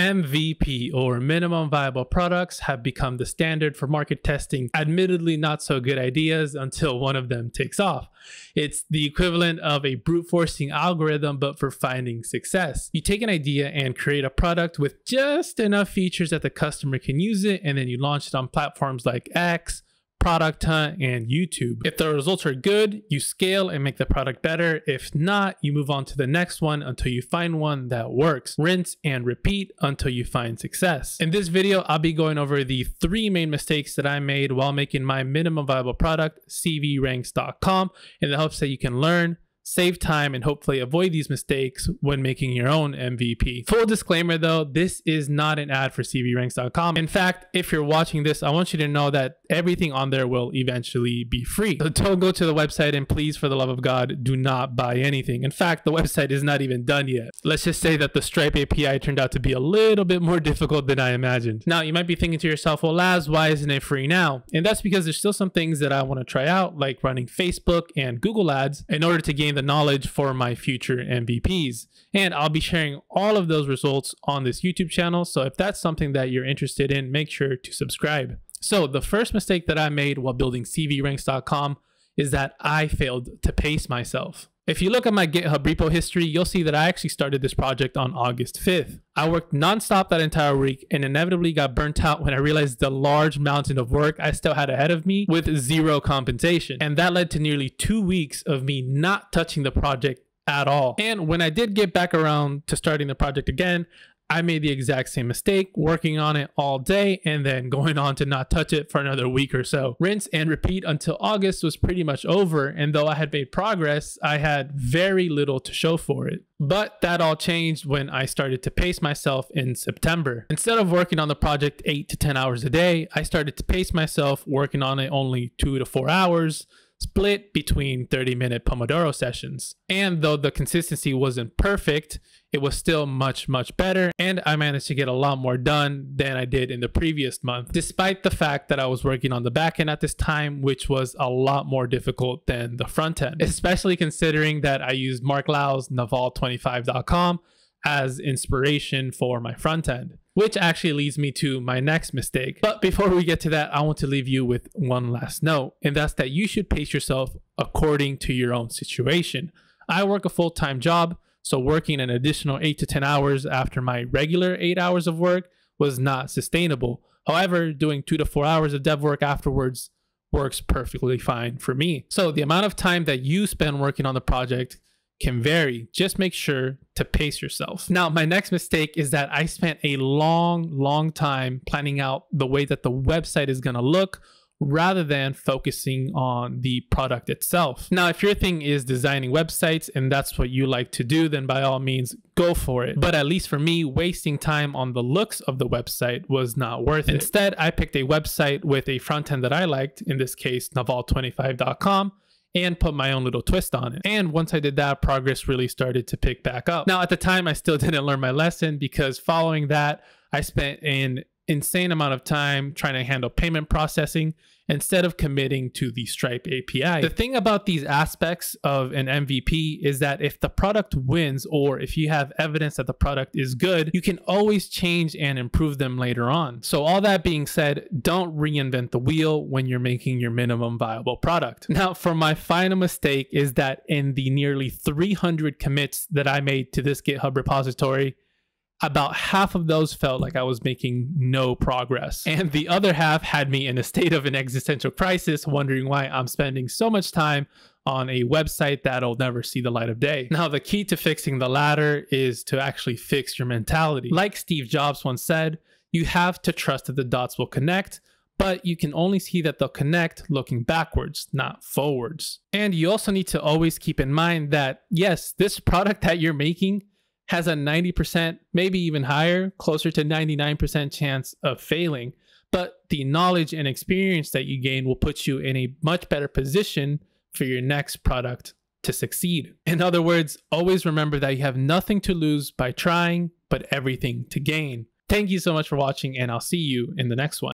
MVP, or minimum viable products, have become the standard for market testing admittedly not so good ideas until one of them takes off. It's the equivalent of a brute forcing algorithm, but for finding success. You take an idea and create a product with just enough features that the customer can use it, and then you launch it on platforms like X, Product Hunt, and YouTube. If the results are good, you scale and make the product better. If not, you move on to the next one until you find one that works. Rinse and repeat until you find success. In this video, I'll be going over the three main mistakes that I made while making my minimum viable product, CVRanks.com, in the hopes that you can learn, save time, and hopefully avoid these mistakes when making your own MVP. Full disclaimer though, this is not an ad for CVRanks.com. In fact, if you're watching this, I want you to know that everything on there will eventually be free. So don't go to the website, and please, for the love of God, do not buy anything. In fact, the website is not even done yet. Let's just say that the Stripe API turned out to be a little bit more difficult than I imagined. Now, you might be thinking to yourself, well, Laz, why isn't it free now? And that's because there's still some things that I want to try out, like running Facebook and Google ads, in order to gain the knowledge for my future MVPs. And I'll be sharing all of those results on this YouTube channel. So if that's something that you're interested in, make sure to subscribe. So the first mistake that I made while building CVRanks.com is that I failed to pace myself. If you look at my GitHub repo history, you'll see that I actually started this project on August 5th. I worked nonstop that entire week and inevitably got burnt out when I realized the large mountain of work I still had ahead of me with zero compensation. And that led to nearly 2 weeks of me not touching the project at all. And when I did get back around to starting the project again, I made the exact same mistake, working on it all day and then going on to not touch it for another week or so. Rinse and repeat until August was pretty much over, and though I had made progress, I had very little to show for it. But that all changed when I started to pace myself in September. Instead of working on the project 8 to 10 hours a day, I started to pace myself, working on it only 2 to 4 hours, split between 30-minute Pomodoro sessions. And though the consistency wasn't perfect, it was still much, much better, and I managed to get a lot more done than I did in the previous month, despite the fact that I was working on the back end at this time, which was a lot more difficult than the front end, especially considering that I used Mark Lau's Naval25.com as inspiration for my front end. Which actually leads me to my next mistake. But before we get to that, I want to leave you with one last note, and that's that you should pace yourself according to your own situation. I work a full-time job, so working an additional 8 to 10 hours after my regular 8 hours of work was not sustainable. However, doing 2 to 4 hours of dev work afterwards works perfectly fine for me. So the amount of time that you spend working on the project can vary. Just make sure to pace yourself. Now, my next mistake is that I spent a long time planning out the way that the website is going to look rather than focusing on the product itself. Now, if your thing is designing websites and that's what you like to do, then by all means, go for it. But at least for me, wasting time on the looks of the website was not worth it. Instead, I picked a website with a front end that I liked, in this case, Naval25.com, and put my own little twist on it. And once I did that, progress really started to pick back up. Now, at the time, I still didn't learn my lesson, because following that, I spent an insane amount of time trying to handle payment processing instead of committing to the Stripe API. The thing about these aspects of an MVP is that if the product wins, or if you have evidence that the product is good, you can always change and improve them later on. So all that being said, don't reinvent the wheel when you're making your minimum viable product. Now, for my final mistake is that in the nearly 300 commits that I made to this GitHub repository, about half of those felt like I was making no progress, and the other half had me in a state of an existential crisis, wondering why I'm spending so much time on a website that'll never see the light of day. Now, the key to fixing the latter is to actually fix your mentality. Like Steve Jobs once said, you have to trust that the dots will connect, but you can only see that they'll connect looking backwards, not forwards. And you also need to always keep in mind that, yes, this product that you're making has a 90%, maybe even higher, closer to 99% chance of failing. But the knowledge and experience that you gain will put you in a much better position for your next product to succeed. In other words, always remember that you have nothing to lose by trying, but everything to gain. Thank you so much for watching, and I'll see you in the next one.